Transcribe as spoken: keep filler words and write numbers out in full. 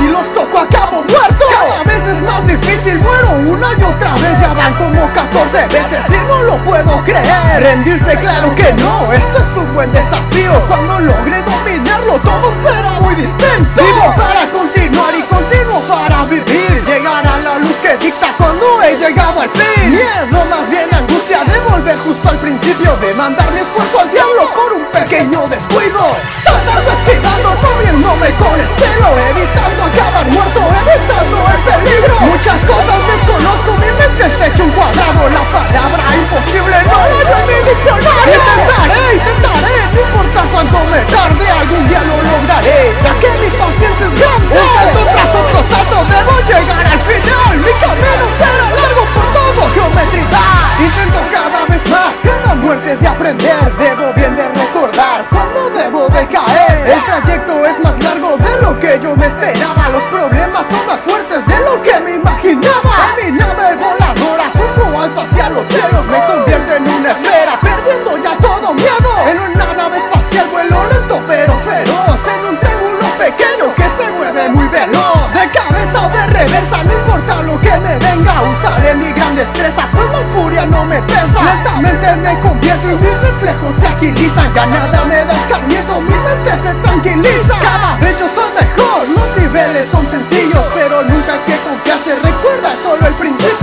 si los toco acabo muerto. Cada vez es más difícil, muero una y otra vez. Ya van como catorce veces y no lo puedo creer. Rendirse, claro que no, esto es un buen desafío. Cuando logre dominarlo todo será muy distinto. Vivo para continuar y continuo para vivir, llegar a la luz que dicta cuando he llegado al fin. Miedo, más bien angustia de volver justo al principio, de mandar mi esfuerzo al diablo por un pequeño descuido. Saltando, esquivando, moviéndome con estilo, evitando acabar muerto, evitando el peligro. Muchas cosas desconozco, mi mente está hecho un cuadrado, la palabra imposible no la leo en mi diccionario. Intentaré, intentaré, no importa cuánto me tarde, algún día lo lograré, ya que mi paciencia es grande. Un salto tras otro salto, debo llegar al final, mi camino será largo por todo geometridad. Intento cada vez más, cada muerte es de aprender, debo bien de recordar cuando debo de caer. El trayecto es más largo de lo que yo me esperaba, los problemas son más fuertes de lo que me imaginaba. En mi nave voladora surco alto hacia los cielos, me convierto en una esfera perdiendo ya todo miedo. En una nave espacial vuelo lento pero feroz, en un triángulo pequeño que se mueve muy veloz. De cabeza o de reversa, no importa lo que me venga, usaré mi gran destreza pues la furia no me pesa. Lentamente me convierto y mis reflejos se agilizan, ya nada me da escarmiento, mi mente se tranquiliza. Cada vez yo soy mejor, los niveles son sencillos, pero nunca hay que confiarse, recuerda solo el principio.